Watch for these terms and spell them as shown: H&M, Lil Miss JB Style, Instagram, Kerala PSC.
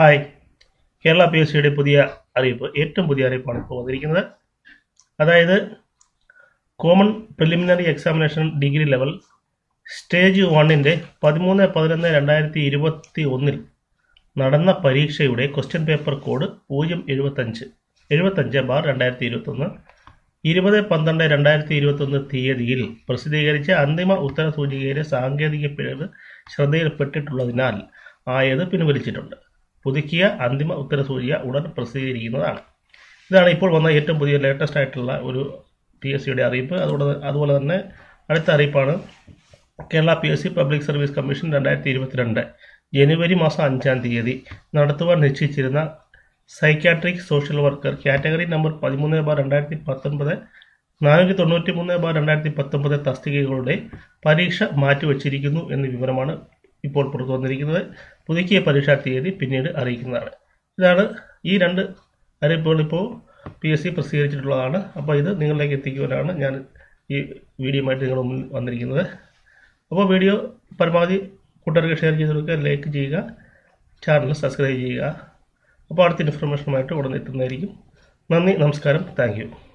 Hi, Kerala PSC Pudia Aripo, Etum Pudia Report, Ada Common Preliminary Examination Degree Level, Stage 1 in the Padimuna Padana and Irati Irivati Unil Nadana Parisha, Question Paper Code, Ojum Irvatancha Bar and Irati Rutuna, Irivade Pandanda and Irati Rutuna Thea the Hill, Persidigaricha, Andima Uttara Sujigaria, Sanga the Period, Shade Petit Lodinal, Ayather Pinverichitunda. Pudikia, Andima Uttara Surya, Udan Persidigina. Then I put one of the latest title PSC Aripa, Adwana, Adatharipana, Kerala PSC Public Service Commission and Irvatranda, January Masa Anchantiadi, Nadatuan Hichirana, Psychiatric Social Worker, Category Number Padimuna Bar and at the Patamba, Nanakitonoti Bar and at the Patamba Tastiki Day, Parisha, Matu Chirikinu, and the Vivramana. Report Protonaric, Pudiki Parisha theory, Pinid Arikana. Rather, E and Aripolipo, PSC Persiage Lana, about the Ningle like a Tikurana, video might on the regular. Above video, Parmadi, Kutarga Share Gizuka, Lake Jiga, channel, subscribe Jiga. Apart the information matter, what on the Nani Namaskaram, thank you.